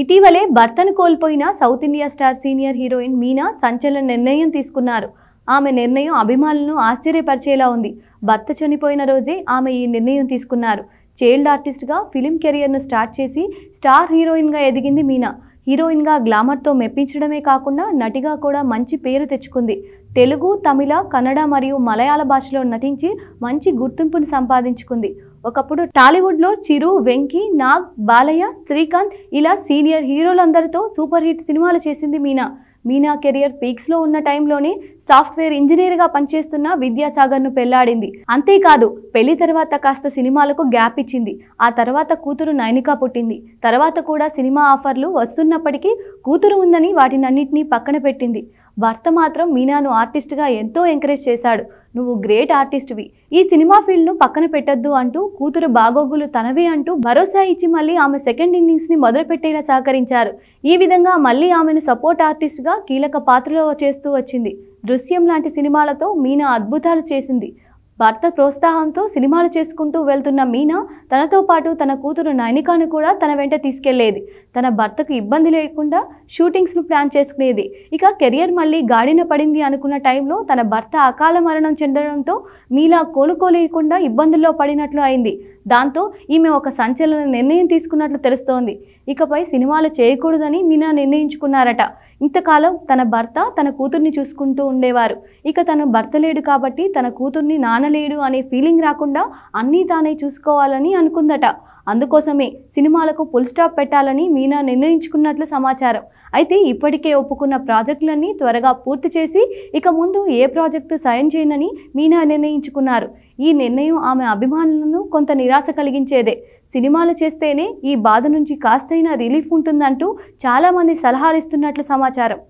ఇటీవలే భర్తను కోల్పోయిన south India star senior heroine Meena సంచలన నిర్ణయం తీసుకున్నారు. ఆమె నిర్ణయం అభిమానులను ఆశ్చర్యపరిచేలా ఉంది. భర్త చనిపోయిన రోజే ఆమె ఈ నిర్ణయం తీసుకున్నారు. చైల్డ్ ఆర్టిస్ట్ గా ఫిల్మ్ కెరీర్ ను స్టార్ట్ చేసి స్టార్ హీరోయిన్ గా ఎదిగింది మీనా. హీరోయిన్ గా గ్లామర్ తో మెప్పించడమే కాకుండా నటిగా కూడా మంచి పేరు తెచ్చుకుంది. తెలుగు, తమిళ, కన్నడ మరియు మలయాళ భాషలో నటించి మంచి గుర్తింపును సంపాదించుకుంది. ఒకప్పుడు టాలీవుడ్ లో చిరు, వెంకీ, నాగ్, బాలయ్య, శ్రీకాంత్ ఇలా సీనియర్ హీరోలందరితో సూపర్ హిట్ సినిమాలు చేసింది మీనా. మీనా కెరియర్ పీక్స్ లో ఉన్న టైంలోనే సాఫ్ట్వేర్ ఇంజనీర్ గా పనిచేస్తున్న విద్యాసాగర్ ను పెళ్లాడింది. అంతేకాదు, పెళ్లి తర్వాత కాస్త సినిమాలకు గ్యాప్ ఇచ్చింది. ఆ తర్వాత కూతురు నైనికా పుట్టింది. తర్వాత కూడా సినిమా ఆఫర్లు వస్తున్నప్పటికీ కూతురు ఉందని వాటినన్నింటినీ పక్కన పెట్టింది. భర్త మాత్రం మీనాను ఆర్టిస్ట్ గా ఎంతో ఎంకరేజ్ చేశాడు. నువ్వు గ్రేట్ ఆర్టిస్ట్వి, ఈ సినిమా ఫీల్డ్ ను పక్కన పెట్టద్దు అంటూ కూతురు బాగోగులు తనవే అంటూ భరోసా ఇచ్చి మళ్ళీ ఆమె సెకండ్ ఇన్నింగ్స్ ని మొదలుపెట్టేలా సహకరించారు. ఈ విధంగా మళ్ళీ ఆమెను సపోర్ట్ ఆర్టిస్ట్ గా కీలక పాత్రలో చేస్తూ వచ్చింది. దృశ్యం లాంటి సినిమాలతో మీనా అద్భుతాలు చేసింది. భర్త ప్రోత్సాహంతో సినిమాలు చేసుకుంటూ వెళ్తున్న మీనా తనతో పాటు తన కూతురు నైనికాను కూడా తన వెంట తీసుకెళ్లేది. తన భర్తకు ఇబ్బంది లేకుండా షూటింగ్స్ను ప్లాన్ చేసుకునేది. ఇక కెరియర్ మళ్ళీ గాడిన పడింది అనుకున్న టైంలో తన భర్త అకాల మరణం చెందడంతో మీనా కోలుకోలేకుండా ఇబ్బందుల్లో పడినట్లు అయింది. దాంతో ఈమె ఒక సంచలన నిర్ణయం తీసుకున్నట్లు తెలుస్తోంది. ఇకపై సినిమాలు చేయకూడదని మీనా నిర్ణయించుకున్నారట. ఇంతకాలం తన భర్త తన కూతుర్ని చూసుకుంటూ ఉండేవారు. ఇక తను భర్త లేడు కాబట్టి తన కూతుర్ని నాన్న లేడు అనే ఫీలింగ్ రాకుండా అన్నీ తానే చూసుకోవాలని అనుకుందట. అందుకోసమే సినిమాలకు ఫుల్ స్టాప్ పెట్టాలని మీనా నిర్ణయించుకున్నట్లు సమాచారం. అయితే ఇప్పటికే ఒప్పుకున్న ప్రాజెక్టులన్నీ త్వరగా పూర్తి చేసి ఇక ముందు ఏ ప్రాజెక్టు సైన్ చేయనని మీనా నిర్ణయించుకున్నారు. ఈ నిర్ణయం ఆమె అభిమానులను కొంత నిరాశ కలిగించేదే. సినిమాలు చేస్తేనే ఈ బాధ నుంచి కాస్తైనా రిలీఫ్ ఉంటుందంటూ చాలామంది సలహాలు ఇస్తున్నట్లు సమాచారం.